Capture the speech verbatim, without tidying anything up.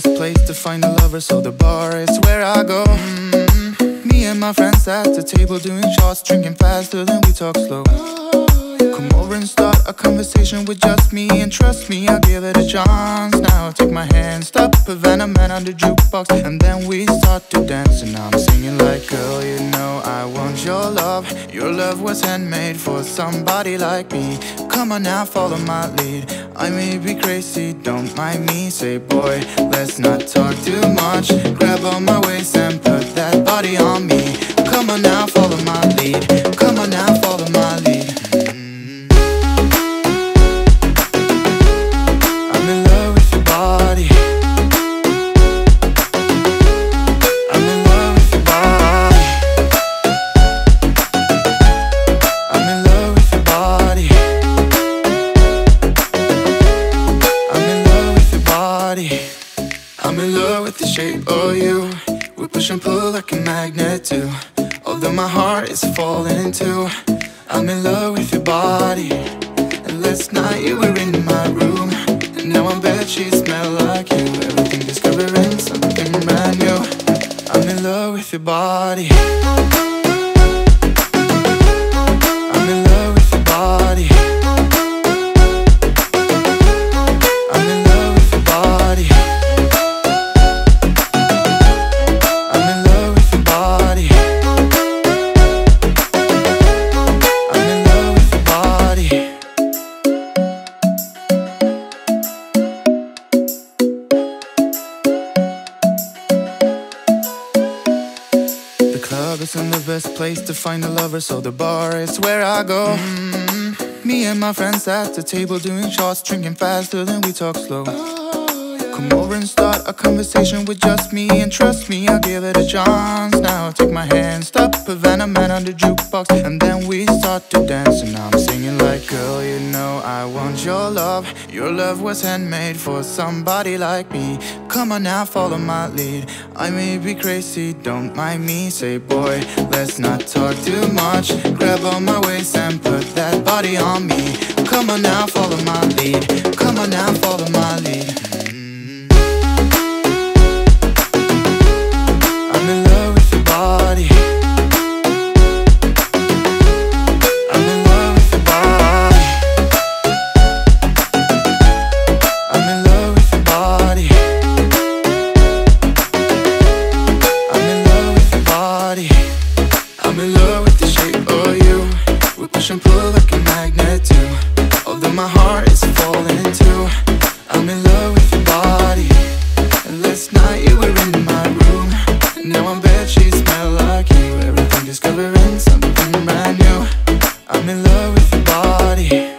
best place to find a lover, so the bar is where I go. Mm-hmm. Me and my friends at the table doing shots, drinking faster than we talk slow. Oh, yeah. Come over and start a conversation with just me, and trust me, I'll give it a chance. Now I'll take my hand, stop a Venom Man on the jukebox, and then we start to dance. And I'm singing like, girl, you know I want your love. Your love was handmade for somebody like me. Come on now, follow my lead. I may be crazy, don't mind me. Say, boy, let's not talk too much. Grab on my waist and put that body on me. Come on now, follow my lead. Come on now, follow my lead. Mm-hmm. I'm in love with your body. I'm in love with your body. I'm in love with your body. I'm in love with the shape of you. We push and pull like a magnet too. Although my heart is falling too, I'm in love with your body. And last night you were in my room, and now I'm bedsheets smell like you. Everything discovering something brand new. I'm in love with your body. I'm in love with your body. Isn't the best place to find a lover, so the bar is where I go. Mm-hmm. Me and my friends at the table doing shots, drinking faster than we talk slow. Oh, yeah. Come over and start a conversation with just me, and trust me, I'll give it a chance. Now I'll take my hand, stop a Venom Man on the jukebox, and then we start to dance. And I'm singing like, girl, you know I want your love. Your love was handmade for somebody like me. Come on now, follow my lead. I may be crazy, don't mind me. Say, boy, let's not talk too much. Grab on my waist and put that body on me. Come on now, follow my lead. Come on now, follow my lead. Mm-hmm. I'm in love with your body. I'm in love with the shape of you. We push and pull like a magnet too. Although my heart is falling too, I'm in love with your body. And last night you were in my room, and now I'm bedsheets smell like you. Everything discovering something brand new. I'm in love with your body.